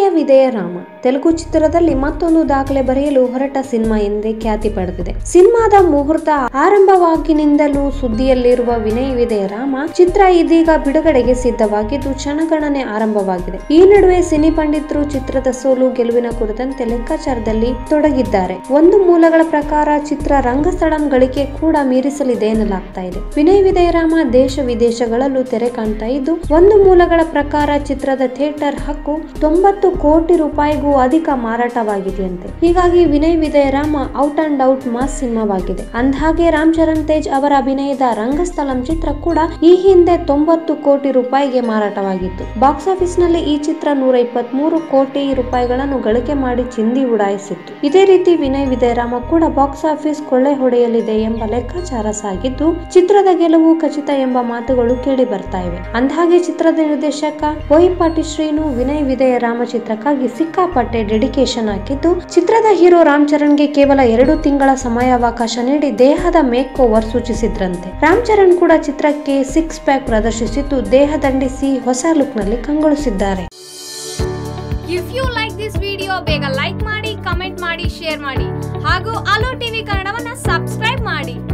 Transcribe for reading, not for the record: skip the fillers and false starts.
ವಿನಯ ವಿಧೇಯ ರಾಮ ತೆಲುಗು ಚಿತ್ರದಲ್ಲಿ ಮತ್ತೊಂದು ದಾಖಲೆ ಬರೆಯಲು ಹೊರಟ ಸಿನಿಮಾ ಎಂದೇ ಖ್ಯಾತಿ ಪಡೆದಿದೆ. ಸಿನಿಮಾದ ಮುಹೂರ್ತ ಆರಂಭವಾಗಿನಿಂದಲೂ ಸುದ್ದಿಯಲ್ಲಿರುವ ವಿನಯ ವಿಧೇಯ ರಾಮ ಚಿತ್ರ ಇದೀಗ ಬಿಡುಗಡೆಗೆ ಸಿದ್ಧವಾಗಿದ್ದು ಕ್ಷಣಗಣನೆ ಆರಂಭವಾಗಿದೆ. ಈ ನಡುವೆ ಸಿನಿ ಪಂಡಿತರು ಚಿತ್ರದ ಸೋಲು ಗೆಲುವಿನ ಕುರಿತಂತೆ ಲೆಕ್ಕಾಚಾರದಲ್ಲಿ ತೊಡಗಿದ್ದಾರೆ. ಒಂದು ಮೂಲಗಳ ಪ್ರಕಾರ ಚಿತ್ರ ರಂಗಸ್ಥಳಂ ಗಳಿಕೆ ಕೂಡ ಮೀರಿಸಲಿದೆ ಎನ್ನಲಾಗ್ತಾ ಇದೆ. ವಿನಯ ವಿಧೇಯ ರಾಮ ದೇಶ ವಿದೇಶಗಳಲ್ಲೂ ತೆರೆ ಕಾಣ್ತಾ ಇದ್ದು, ಒಂದು ಮೂಲಗಳ ಪ್ರಕಾರ ಚಿತ್ರದ ಥಿಯೇಟರ್ ಹಕ್ಕು 90 ಕೋಟಿ ರೂಪಾಯಿಗೂ ಅಧಿಕ ಮಾರಾಟವಾಗಿದೆಯಂತೆ. ಹೀಗಾಗಿ Vinaya Vidheya Rama out and out mass ಸಿನಿಮಾವಾಗಿದೆ. ಅಂದ್ಹಾಗೆ ರಾಮಚರಣ್ ತೇಜ್ ಅವರ ಅಭಿನಯದ ರಂಗಸ್ಥಳಂ ಚಿತ್ರ ಕೂಡ ಈ ಹಿಂದೆ 90 ಕೋಟಿ ರೂಪಾಯಿಗೆ ಮಾರಾಟವಾಗಿತ್ತು. ಬಾಕ್ಸ್ ಆಫೀಸ್ ನಲ್ಲಿ ಈ ಚಿತ್ರ 123 ಕೋಟಿ ರೂಪಾಯಿಗಳನ್ನು ಗಳಿಕೆ ಮಾಡಿ ಚಿಂದಿ ಉಡಾಯಿಸಿತ್ತು. ಇದೇ ರೀತಿ ವಿನಯ ವಿಧೇಯ ರಾಮ ಕೂಡ ಬಾಕ್ಸ್ ಆಫೀಸ್ ಕೊಳ್ಳೆ ಹೊಡೆಯಲಿದೆ ಎಂಬ ಲೆಕ್ಕಾಚಾರ ಸಾಗಿದ್ದು, ಚಿತ್ರದ ಗೆಲುವು ಖಚಿತ ಎಂಬ ಮಾತುಗಳು ಕೇಳಿ ಬರ್ತಾ ಇವೆ. ಅಂದ್ಹಾಗೆ ಚಿತ್ರದ ನಿರ್ದೇಶಕ ಬೋಯಿಪಾಟಿ ಶ್ರೀನು ವಿನಯ ವಿಧೇಯ ರಾಮ ಚಿತ್ರಕ್ಕಾಗಿ ಸಿಕ್ಕಾಪಟ್ಟೆ ಡೆಡಿಕೇಶನ್ ಹಾಕಿದ್ದು, ಚಿತ್ರದ ಹೀರೋ ರಾಮ್ಚರಣ್ಗೆ ಕೇವಲ 2 ತಿಂಗಳ ಸಮಯಾವಕಾಶ ನೀಡಿ ದೇಹದ ಮೇಕ್ ಓವರ್ ಸೂಚಿಸಿದ್ರಂತೆ. ರಾಮ್ಚರಣ್ ಕೂಡ ಚಿತ್ರಕ್ಕೆ 6 ಪ್ಯಾಕ್ ಪ್ರದರ್ಶಿಸಿದ್ದು, ದೇಹ ದಂಡಿಸಿ ಹೊಸ ಲುಕ್ ನಲ್ಲಿ ಕಂಗೊಳಿಸಿದ್ದಾರೆ. If you like this video, ಬೇಗ ಲೈಕ್ ಮಾಡಿ, ಕಮೆಂಟ್ ಮಾಡಿ, ಶೇರ್ ಮಾಡಿ ಹಾಗೂ AloTV ಕನ್ನಡವನ್ನ ಸಬ್ಸ್ಕ್ರೈಬ್ ಮಾಡಿ.